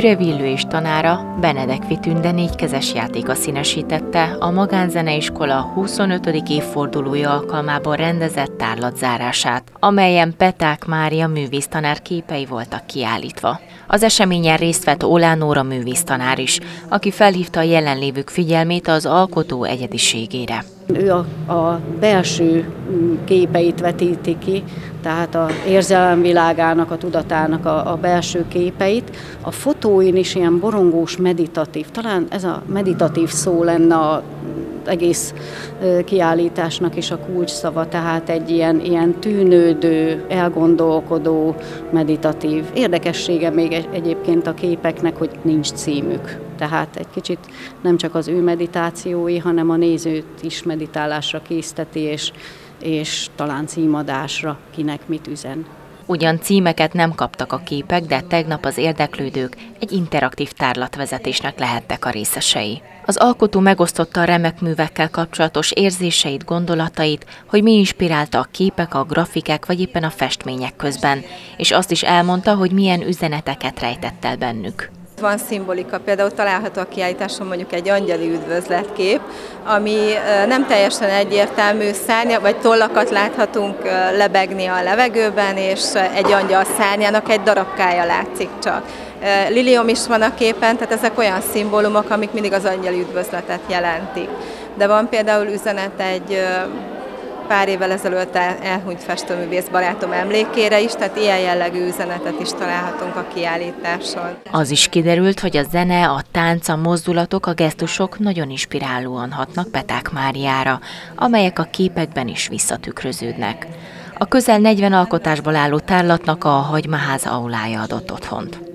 Gyürevillő és tanára Benedek Vitünde négykezes játéka színesítette a Magánzeneiskola 25. évfordulója alkalmában rendezett tárlatzárását, amelyen Peták Mária művésztanár képei voltak kiállítva. Az eseményen részt vett Oláh Nóra művésztanár is, aki felhívta a jelenlévők figyelmét az alkotó egyediségére. Ő a belső képeit vetíti ki, tehát az érzelemvilágának, a tudatának a belső képeit. A fotóin is ilyen borongós, meditatív, talán ez a meditatív szó lenne az egész kiállításnak is a kulcsszava, tehát egy ilyen tűnődő, elgondolkodó, meditatív. Érdekessége még egyébként a képeknek, hogy nincs címük. Tehát egy kicsit nem csak az ő meditációi, hanem a nézőt is meditálásra készteti, és talán címadásra, kinek mit üzen. Ugyan címeket nem kaptak a képek, de tegnap az érdeklődők egy interaktív tárlatvezetésnek lehettek a részesei. Az alkotó megosztotta a remek művekkel kapcsolatos érzéseit, gondolatait, hogy mi inspirálta a képek, a grafikák vagy éppen a festmények közben, és azt is elmondta, hogy milyen üzeneteket rejtett el bennük. Van szimbolika, például található a kiállításon mondjuk egy angyali üdvözletkép, ami nem teljesen egyértelmű, szárnya, vagy tollakat láthatunk lebegni a levegőben, és egy angyal szárnyának egy darabkája látszik csak. Lilium is van a képen, tehát ezek olyan szimbólumok, amik mindig az angyali üdvözletet jelentik. De van például üzenet egy pár évvel ezelőtt elhunyt festőművész barátom emlékére is, tehát ilyen jellegű üzenetet is találhatunk a kiállításon. Az is kiderült, hogy a zene, a tánc, a mozdulatok, a gesztusok nagyon inspirálóan hatnak Peták Máriára, amelyek a képekben is visszatükröződnek. A közel 40 alkotásból álló tárlatnak a Hagymaház aulája adott otthont.